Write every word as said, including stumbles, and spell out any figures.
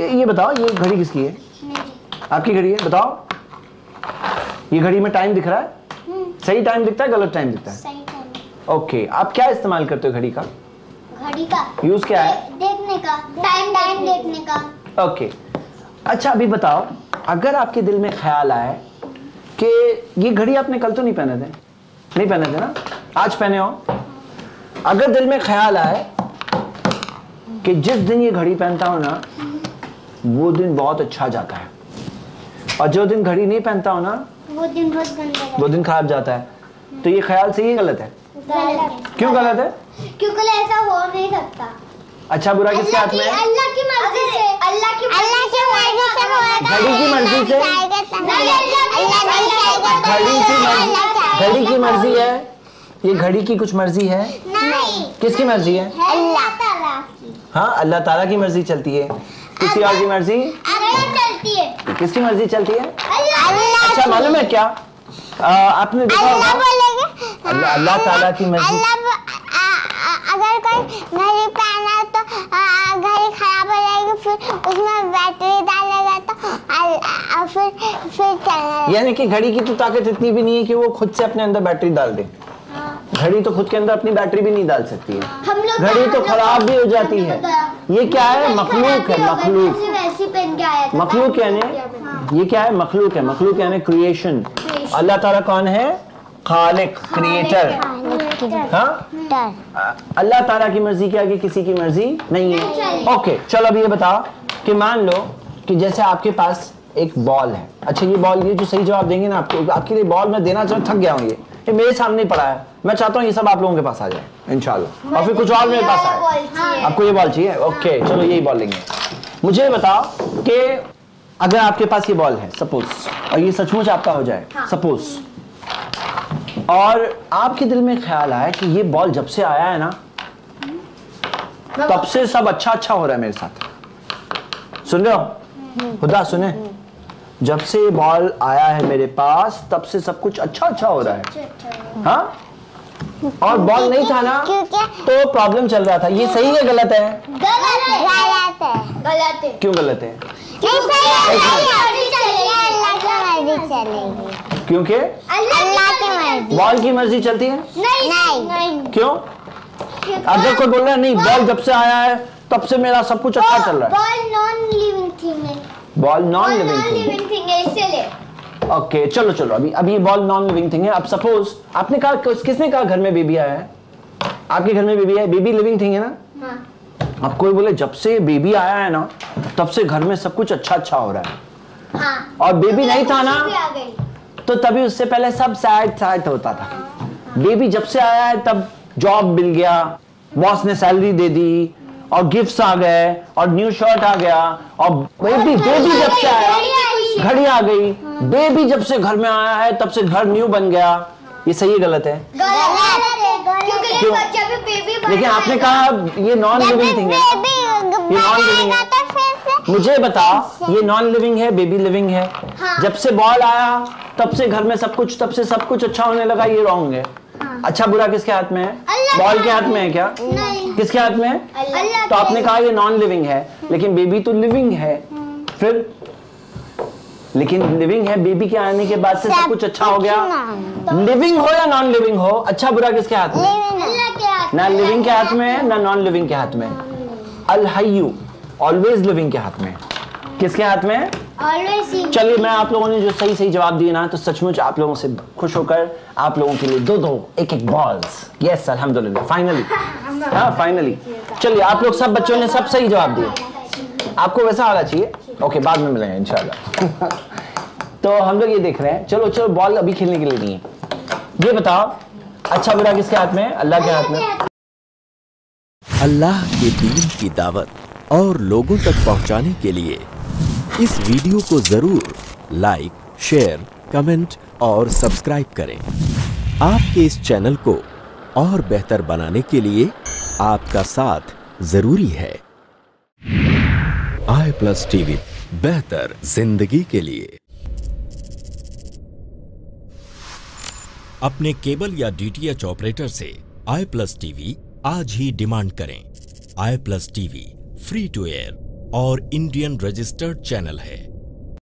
ये बताओ ये घड़ी किसकी है? आपकी घड़ी है? बताओ ये घड़ी में टाइम दिख रहा है, सही टाइम दिखता है गलत टाइम दिखता है? सही टाइम। ओके, आप क्या इस्तेमाल करते हो घड़ी का? घड़ी का यूज क्या है? देखने का, टाइम टाइम देखने का। ओके अच्छा, अभी बताओ अगर आपके दिल में ख्याल आए कि ये घड़ी आपने कल तो नहीं पहने थे, नहीं पहने थे ना, आज पहने हो, अगर दिल में ख्याल आए कि जिस दिन ये घड़ी पहनता हूँ ना वो दिन बहुत अच्छा जाता है और जो दिन घड़ी नहीं पहनता हो ना वो दिन बहुत गंदा, वो दिन खराब जाता है, तो ये ख्याल सही है गलत है? गलत। क्यों गलत है? क्योंकि ऐसा हो नहीं सकता। अच्छा बुरा किसके हाथ में है? अल्लाह की मर्जी से, अल्लाह की अल्लाह की मर्जी से घड़ी की मर्जी से घड़ी की घड़ी की मर्जी है, ये घड़ी की कुछ मर्जी है? नहीं। किसकी मर्जी है? अल्लाह ताला की। हाँ अल्लाह ताला की मर्जी चलती है, किसी और की मर्जी नहीं चलती है। किसकी मर्जी चलती है? अल्लाह। अच्छा मालूम है क्या आपने देखा होगा अल्लाह ताला की मर्जी, अगर कोई घड़ी पहना तो घड़ी खराब हो जाएगी, फिर उसमें बैटरी डालेगा तो फिर फिर चलेगा। यानी कि घड़ी की तो ताकत इतनी भी नहीं है कि वो खुद से अपने अंदर बैटरी डाल दे। घड़ी तो खुद के अंदर अपनी बैटरी भी नहीं डाल सकती है, घड़ी तो खराब भी हो जाती है। ये क्या है? मखलूक है, मखलूक मखलूक यानी ये क्या है? मखलूक है, मखलूक यानी क्रिएशन। अल्लाह ताला कौन है? खालिक, क्रिएटर। हाँ अल्लाह ताला की मर्जी के आगे किसी की मर्जी नहीं है। ओके चलो अब ये बताओ कि मान लो कि जैसे आपके पास एक बॉल है, अच्छा ये बॉल, ये जो सही जवाब देंगे ना आपको, आपके लिए बॉल मैं देना चाहूँ, थक गया हूँ, ये ये मेरे सामने पड़ा है, मैं चाहता हूँ ये सब आप लोगों के पास आ जाए इंशाल्लाह, और फिर कुछ और मेरे पास आए। आपको ये बॉल चाहिए? ओके चलो यही बॉल लेंगे। मुझे बताओ कि अगर आपके पास ये बॉल है सपोज, और ये सचमुच आपका हो जाए सपोज, और आपके दिल में ख्याल आया कि ये बॉल जब से आया है ना तब से सब अच्छा अच्छा हो रहा है मेरे साथ, सुन रहे हो खुदा सुने, जब से ये बॉल आया है मेरे पास तब से सब कुछ अच्छा अच्छा हो रहा है, हाँ? और बॉल नहीं था ना तो प्रॉब्लम चल रहा था, ये सही है गलत है? गलत है। गलत है। क्यों गलत है? क्योंकि बॉल की मर्जी चलती है। नहीं क्यों? अगर कोई बोल रहा है नहीं बॉल जब से आया है तब से मेरा सब कुछ अच्छा चल रहा है, बॉल नॉन लिविंग थिंग है इसलिए। ओके चलो चलो अभी अभी बॉल नॉन लिविंग थिंग है। अब सपोज आपने कहा, किसने कहा घर में बेबी आया है? आपके घर में बेबी है, बेबी लिविंग थिंग है ना? हाँ। अब कोई बोले जब से बेबी आया है ना तब से घर में सब कुछ अच्छा अच्छा हो रहा है, हाँ। और बेबी नहीं था ना तो तभी उससे पहले सब सैड सैड होता था, हाँ। बेबी जब से आया है तब जॉब मिल गया, बॉस ने सैलरी दे दी और गिफ्ट्स आ गए और न्यू शर्ट आ गया, और बेबी बेबी जब से आया घड़ी आ गई, बेबी जब से घर में आया है तब से घर न्यू बन गया, ये सही है गलत है? क्यों? लेकिन आपने कहा ये नॉन लिविंग थिंग है, ये नॉन लिविंग है। मुझे बताओ ये नॉन लिविंग है बेबी लिविंग है? जब से बॉल आया तब से घर में सब कुछ, तब से सब कुछ अच्छा होने लगा, ये रॉन्ग है। अच्छा बुरा किसके हाथ में है? बॉल के हाथ में है क्या? नहीं। किसके हाथ में है? तो आपने कहा ये नॉन लिविंग है, लेकिन बेबी तो लिविंग है फिर, लेकिन लिविंग है बेबी के आने के बाद से सब कुछ अच्छा हो गया। लिविंग हो या नॉन लिविंग हो, अच्छा बुरा किसके हाथ में? ना लिविंग के हाथ में है ना नॉन लिविंग के हाथ में। अल हय्यू ऑलवेज लिविंग के हाथ में, किसके हाथ में है? चलिए मैं आप लोगों ने जो सही सही जवाब दिए ना, तो सचमुच आप लोगों से खुश होकर आप लोगों के लिए दो दो एक एक बॉल्स, यस अल्हम्दुलिल्लाह फाइनली, हाँ फाइनली। चलिए आप लोग सब बच्चों ने सब सही जवाब दिए, आपको वैसा आना चाहिए। ओके बाद में मिलेंगे इंशाल्लाह। तो हम लोग ये देख रहे हैं, चलो चलो बॉल अभी खेलने के लिए नहीं है। ये बताओ अच्छा बुरा किसके हाथ में है? अल्लाह के हाथ में। अल्लाह के दीन की दावत और लोगों तक पहुँचाने के लिए इस वीडियो को जरूर लाइक, शेयर, कमेंट और सब्सक्राइब करें। आपके इस चैनल को और बेहतर बनाने के लिए आपका साथ जरूरी है। आई प्लस टीवी, बेहतर जिंदगी के लिए। अपने केबल या डीटीएच ऑपरेटर से आई प्लस टीवी आज ही डिमांड करें। I plus TV free to air और इंडियन रजिस्टर्ड चैनल है।